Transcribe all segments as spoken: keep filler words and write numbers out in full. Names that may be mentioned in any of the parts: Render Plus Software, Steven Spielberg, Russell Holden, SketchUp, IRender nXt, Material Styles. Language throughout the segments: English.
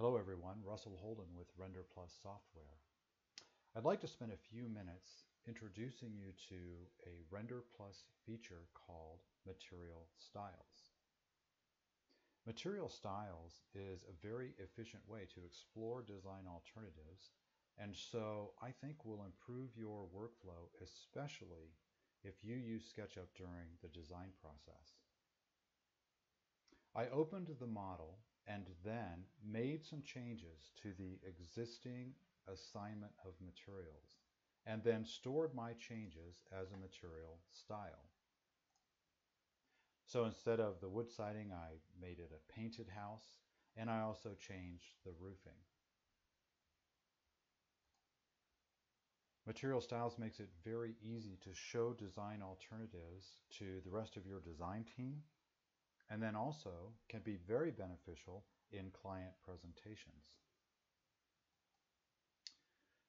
Hello everyone, Russell Holden with Render Plus Software. I'd like to spend a few minutes introducing you to a Render Plus feature called Material Styles. Material Styles is a very efficient way to explore design alternatives, and so I think will improve your workflow, especially if you use SketchUp during the design process. I opened the model and then made some changes to the existing assignment of materials, and then stored my changes as a material style. So instead of the wood siding, I made it a painted house, and I also changed the roofing. Material Styles makes it very easy to show design alternatives to the rest of your design team, and then also can be very beneficial in client presentations.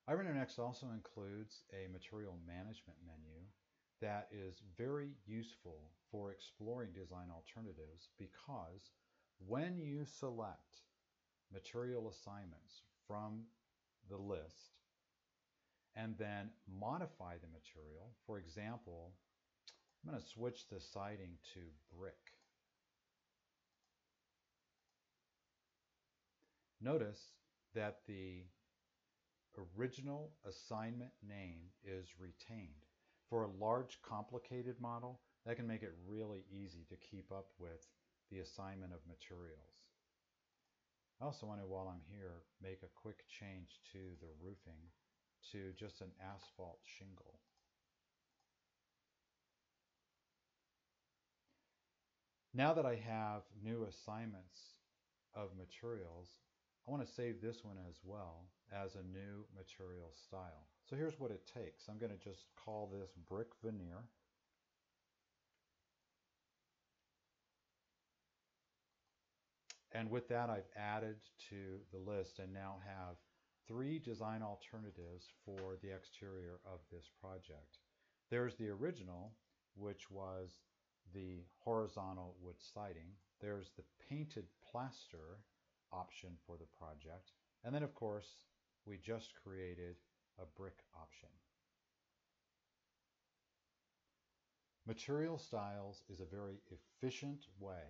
IRender nXt also includes a material management menu that is very useful for exploring design alternatives, because when you select material assignments from the list and then modify the material, for example, I'm going to switch the siding to brick. Notice that the original assignment name is retained. For a large, complicated model, that can make it really easy to keep up with the assignment of materials. I also want to, while I'm here, make a quick change to the roofing to just an asphalt shingle. Now that I have new assignments of materials, I want to save this one as well as a new material style. So here's what it takes. I'm going to just call this brick veneer. And with that, I've added to the list and now have three design alternatives for the exterior of this project. There's the original, which was the horizontal wood siding. There's the painted plaster option for the project, and then of course we just created a brick option. Material Styles is a very efficient way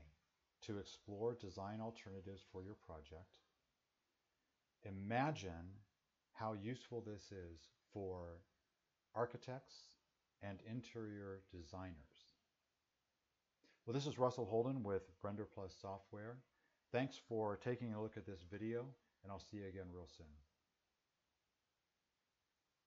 to explore design alternatives for your project. Imagine how useful this is for architects and interior designers. Well, this is Russell Holden with Render Plus Software. Thanks for taking a look at this video, and I'll see you again real soon.